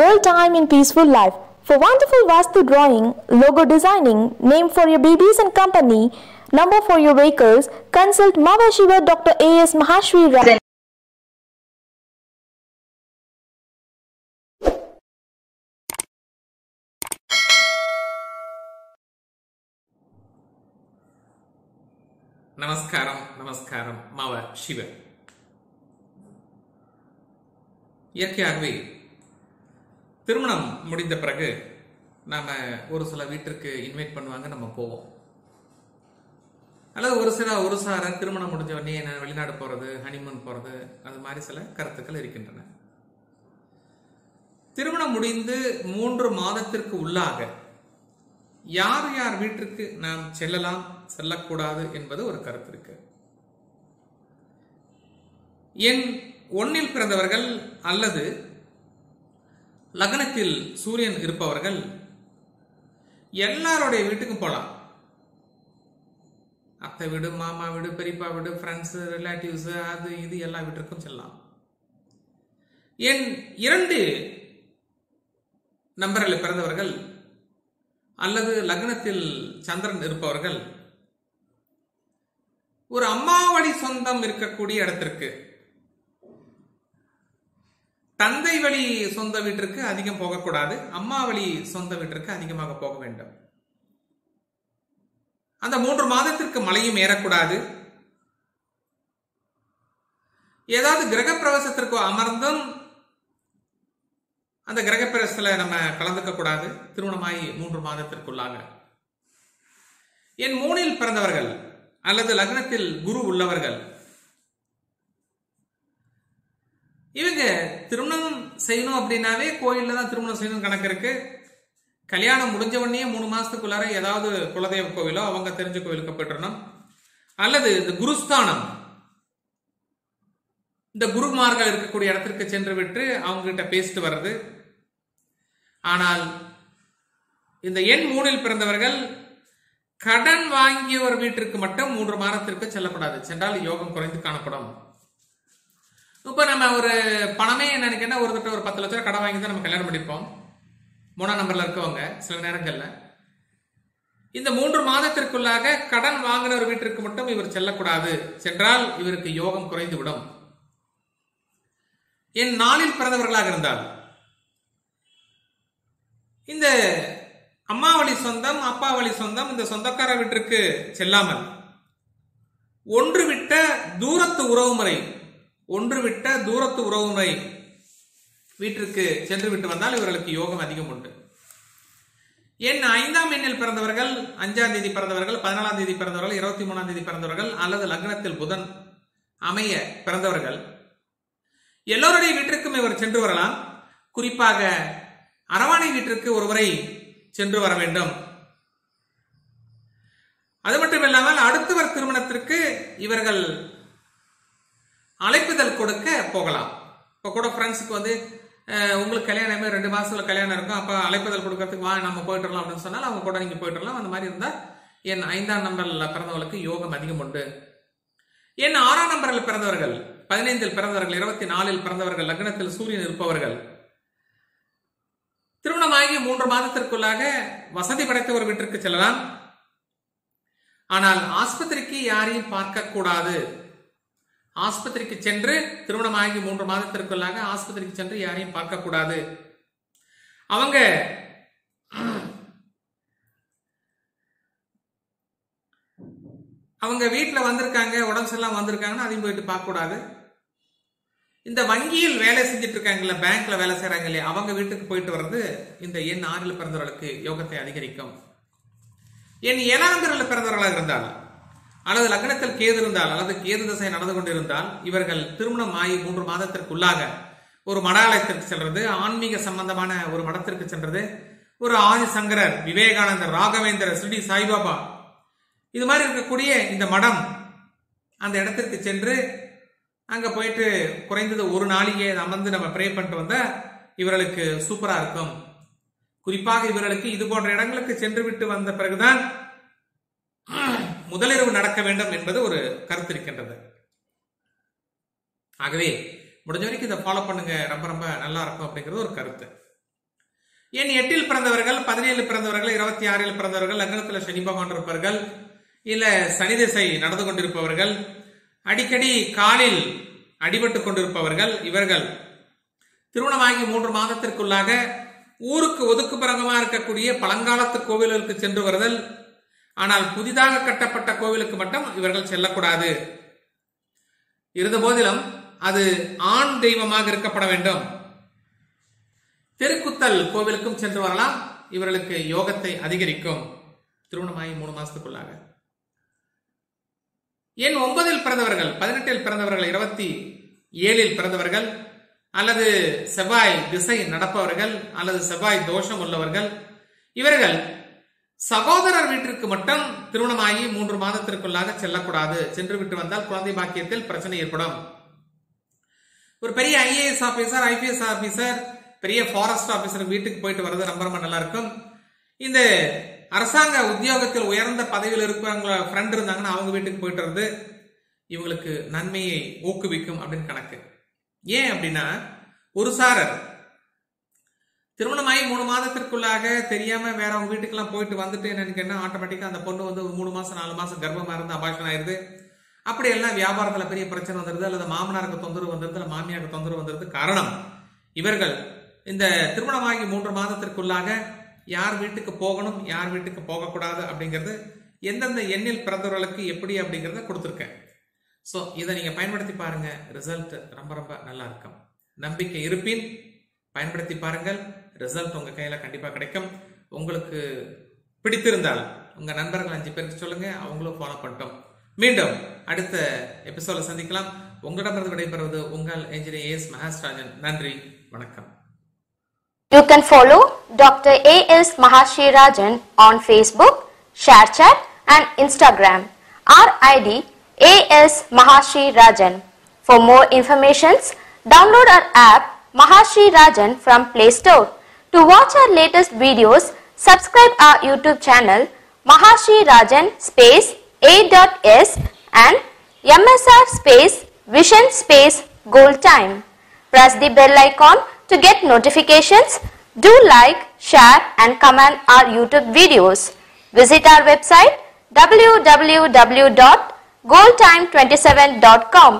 Gold time in peaceful life. For wonderful Vastu drawing, logo designing, name for your babies and company, number for your vehicles, consult Mava Siva, Dr. A.S. Mahasreerajhan. Namaskaram, Mava Siva. இயற்கையாகவே திருமணம் முடிந்த பிறகு நாம ஒரு சில வீட்டிற்கு invite பண்ணுவாங்க, நம்ம போவோம். அல்லது ஒரு சில திருமணம் முடிஞ்ச உடனே வெளிநாடு போறது, ஹனிமூன் போறது, அது மாதிரி சில கருத்துக்கள் இருக்கின்றன. திருமணம் முடிந்து 3 மாதத்திற்கு உள்ளாக யார் வீட்டிற்கு நாம் செல்லலாம் செல்லக்கூடாது என்பது ஒரு கருத்து இருக்கு. என் 1ல் பிறந்தவர்கள் அல்லது லக்னத்தில் சூரியன் இருப்பவர்கள் எல்லாரோட வீட்டுக்கும் போகலாம். அத்தை வீடு, மாமா வீடு, பெரியப்பா வீடு, ஃப்ரெண்ட்ஸ், ரிலேட்டிவ்ஸ், அது இது எல்லா வீட்டுக்கும் செல்லலாம். என் 2 நம்பரில் பிறந்தவர்கள் அல்லது லக்னத்தில் சந்திரன் இருப்பவர்கள் ஒரு அம்மாவடி சொந்தம் இருக்கக்கூடிய இடத்திற்கு, தந்தை வழி சொந்த வீட்டிற்கு அதிகம் போகக்கூடாது, அம்மா வழி சொந்த வீட்டிற்கு அதிகமாக போக வேண்டும். அந்த 3 மாதத்திற்கு மலையும் ஏறக்கூடாது. ஏதாவது கிரகப்பிரவேசத்திற்கு அமர்ந்தும் அந்த கிரகப்பிரவேசத்துல நம்ம கலந்துக்க கூடாது. திருமணமாகி 3 மாதத்திற்குள்ளாக என் 3ல் பிறந்தவர்கள் அல்லது லக்னத்தில் குரு உள்ளவர்கள் இவங்க திருமணம் செய்யணும் அப்படின்னாவே கோயில்ல தான் திருமணம் செய்யணும் கணக்கு இருக்கு. கல்யாணம் முடிஞ்ச உடனே 3 மாசத்துக்குள்ளார ஏதாவது குலதெய்வ கோவிலோ அவங்க தெரிஞ்ச கோவிலுக்கு போயிடணும். அல்லது இந்த குருஸ்தானம், இந்த குருமார்கள் இருக்கக்கூடிய இடத்திற்கு சென்று விட்டு அவங்க கிட்ட பேசிட்டு வர்றது. ஆனால் இந்த எண் 3ல் பிறந்தவர்கள் கடன் வாங்கிய ஒரு வீட்டிற்கு மட்டும் 3 மாதத்திற்கு செல்லப்படாது, சென்றால் யோகம் குறைந்து காணப்படும். இப்ப நம்ம ஒரு பணமே நினைக்கிறேன்னா ஒருத்தட்ட ஒரு 10 லட்சம் கடன் வாங்கி தான் நம்ம கல்யாணம் பண்ணிப்போம். 3ஆம் நம்பர்ல இருக்கவங்க சில நேரங்கள்ல இந்த 3 மாதத்திற்குள்ளாக கடன் வாங்கின ஒரு வீட்டிற்கு மட்டும் இவர் செல்லக்கூடாது, சென்றால் இவருக்கு யோகம் குறைந்து விடும். என் 4ல் பிறந்தவர்களாக இருந்தால் இந்த அம்மா வழி சொந்தம், அப்பா வழி சொந்தம், இந்த சொந்தக்கார வீட்டிற்கு செல்லாமல் ஒன்று விட்ட தூரத்து உறவுமுறை வீட்டிற்கு சென்று விட்டு வந்தால் இவர்களுக்கு யோகம் அதிகம் உண்டு. என் 5ஆம் எண்ணில் பிறந்தவர்கள், 5ஆம் தேதி பிறந்தவர்கள், 14ஆம் தேதி பிறந்தவர்கள், 23ஆம் தேதி பிறந்தவர்கள் அல்லது லக்னத்தில் புதன் அமைய பிறந்தவர்கள் எல்லோருடைய வீட்டிற்கும் இவர் சென்று வரலாம். குறிப்பாக அரவாணை வீட்டிற்கு ஒருவரை சென்று வர வேண்டும். அது மட்டுமில்லாமல் அடுத்தவர் திருமணத்திற்கு இவர்கள் அழைப்புதல் கொடுக்க போகலாம். இப்போ கூட ஃப்ரெண்ட்ஸுக்கு உங்களுக்கு கல்யாணமே 2 மாசத்துல கல்யாணம் இருக்கும், அப்போ அழைப்புதல் கொடுக்கறதுக்கு வா நம்ம போயிட்டுலாம் அப்படின்னு சொன்னால் அவங்க கூட நீங்கள் போயிட்டுலாம். அந்த மாதிரி இருந்தால் என் 5ஆம் நம்பர்ல பிறந்தவர்களுக்கு யோகம் அதிகம் உண்டு. என் 6ஆம் நம்பரில் பிறந்தவர்கள், 15ல் பிறந்தவர்கள், 24ல் பிறந்தவர்கள், லக்னத்தில் சூரியன் இருப்பவர்கள் திருமணமாகி 3 மாதத்திற்குள்ளாக வசதி படைத்த ஒரு வீட்டிற்கு செல்லலாம். ஆனால் ஆஸ்பத்திரிக்கு யாரையும் பார்க்க கூடாது. ஆஸ்பத்திரிக்கு சென்று திருமணமாகி 3 மாதத்திற்குள்ளாக ஆஸ்பத்திரிக்கு சென்று யாரையும் பார்க்க கூடாது. அவங்க அவங்க வீட்டில் வந்திருக்காங்க, உடம்பு சரியில்லாம வந்திருக்காங்கன்னா அதையும் போயிட்டு பார்க்க கூடாது. இந்த வங்கியில் வேலை செஞ்சுட்டு இருக்காங்கல்ல, பேங்க்ல வேலை செய்யறாங்க இல்லையா, அவங்க வீட்டுக்கு போயிட்டு வர்றது இந்த எண் 6ல் பிறந்தவர்களுக்கு யோகத்தை அதிகரிக்கும். என் 7ஆம் நம்பரில் பிறந்தவர்களாக இருந்தால் அல்லது லக்னத்தில் கேது இருந்தால் அல்லது கேது திசை நடந்து கொண்டிருந்தால் இவர்கள் திருமணம் ஆகி 3 மாதத்திற்குள்ளாக ஒரு மடாலயத்திற்கு செல்றது, ஆன்மீக சம்பந்தமான ஒரு மடத்திற்கு சென்றது, ஒரு ஆதி சங்கரர், விவேகானந்தர், ராகவேந்தர், ஸ்ரீ சாய் பாபா இது மாதிரி இருக்கக்கூடிய இந்த மடம் அந்த இடத்திற்கு சென்று அங்க போயிட்டு குறைந்தது ஒரு நாளைக்கு அமர்ந்து நம்ம ப்ரே பண்ணிட்டு வந்தா இவர்களுக்கு சூப்பரா இருக்கும். குறிப்பாக இவர்களுக்கு இது போன்ற இடங்களுக்கு சென்று விட்டு வந்த பிறகுதான் முதலிரவு நடக்க வேண்டும் என்பது ஒரு கருத்து இருக்கின்றது. ஆகவே முடிஞ்ச வரைக்கும் இதை ஃபாலோ பண்ணுங்க, ரொம்ப ரொம்ப நல்லா இருக்கும் அப்படிங்கிறது ஒரு கருத்து. என் எட்டில் பிறந்தவர்கள், 17 பிறந்தவர்கள், 26 பிறந்தவர்கள், லக்னத்தில் சனி பகவான் இருப்பவர்கள், இல்ல சனி திசை நடந்து கொண்டிருப்பவர்கள், அடிக்கடி காலில் அடிபட்டு கொண்டிருப்பவர்கள், இவர்கள் திருமணமாகி 3 மாதத்திற்குள்ளாக ஊருக்கு ஒதுக்குப்புறமா இருக்கக்கூடிய பழங்காலத்து கோவில்களுக்கு சென்று வருதல். ஆனால் புதிதாக கட்டப்பட்ட கோவிலுக்கு மட்டும் இவர்கள் செல்லக்கூடாது. இருந்த போதிலும் அது ஆண் தெய்வமாக இருக்கப்பட வேண்டும். தெருக்குத்தல் கோவிலுக்கும் சென்று வரலாம். இவர்களுக்கு யோகத்தை அதிகரிக்கும். திருமணமாகி 3 மாசத்துக்குள்ளாக எண் 9 பிறந்தவர்கள், 18 பிறந்தவர்கள், 27 பிறந்தவர்கள், அல்லது செவ்வாய் திசை நடப்பவர்கள், அல்லது செவ்வாய் தோஷம் உள்ளவர்கள், இவர்கள் சகோதரர் வீட்டிற்கு மட்டும் திருமணமாகி 3 மாதத்திற்குள்ளாக செல்லக்கூடாது. சென்று விட்டு வந்தால் குழந்தை பாக்கியத்தில் பிரச்சனை ஏற்படும். ஒரு பெரிய ஐஏஎஸ் ஆபீசர், ஐபிஎஸ் ஆபீசர், பெரிய ஃபாரஸ்ட் ஆபீசர் வீட்டுக்கு போயிட்டு வர்றது ரொம்ப ரொம்ப நல்லா இருக்கும். இந்த அரசாங்க உத்தியோகத்தில் உயர்ந்த பதவியில் இருக்கிறவங்கள ஃப்ரெண்ட் இருந்தாங்கன்னா அவங்க வீட்டுக்கு போயிட்டு வருது இவங்களுக்கு நன்மையை ஊக்குவிக்கும் அப்படின்னு கணக்கு. ஏன் அப்படின்னா, ஒரு சாரர் திருமணமாகி 3 மாதத்திற்குள்ளாக தெரியாம வேற அவங்க வீட்டுக்கெல்லாம் போயிட்டு வந்துட்டு எனக்கு என்ன ஆட்டோமேட்டிக்கா அந்த பொண்ணு வந்து 3 மாசம் 4 மாசம் கர்ப்பமா இருந்து அபாஷன் ஆயிருது. அப்படி எல்லாம் வியாபாரத்துல பெரிய பிரச்சனை வந்துருது, அல்லது மாமனாருக்கு தொந்தரவு வந்துருது, அல்லது மாமியாருக்கு தொந்தரவு வந்துருது. காரணம், இவர்கள் இந்த திருமணமாகி 3 மாதத்திற்குள்ளாக யார் வீட்டுக்கு போகணும், யார் வீட்டுக்கு போகக்கூடாது அப்படிங்கிறது எந்தெந்த எண்ணில் பிறந்தவர்களுக்கு எப்படி அப்படிங்கிறத கொடுத்துருக்கேன். ஸோ இதை நீங்கள் பயன்படுத்தி பாருங்கள். ரிசல்ட் ரொம்ப ரொம்ப நல்லா இருக்கும். நம்பிக்கை இருப்பின் பயன்படுத்தி பாருங்கள். ரிசல்ட் உங்கள் கையில் கண்டிப்பாக கிடைக்கும். உங்களுக்கு பிடித்திருந்தால் உங்கள் நண்பர்கள் 5 பேருக்கு சொல்லுங்கள், அவங்களும் ஃபாலோ பண்ணிட்டோம். மீண்டும் அடுத்த எபிசோட சந்திக்கலாம். உங்களிடமிருந்து விடைபெறுவது உங்கள் என்ஜினியர் ஏஎஸ் மகாஸ்ராஜன். நன்றி, வணக்கம். You can follow Dr. A.S. Mahasreerajhan on Facebook, Share Chat and Instagram. Our ID A.S. Mahasreerajhan. For more information, download our app Mahasreerajhan from Play Store. To watch our latest videos, subscribe our YouTube channel Mahasreerajhan /A.S and MSR/Vision/Gold Time. Press the bell icon to get notifications. Do like, share and comment our YouTube videos. Visit our website www.GoldTime27.com.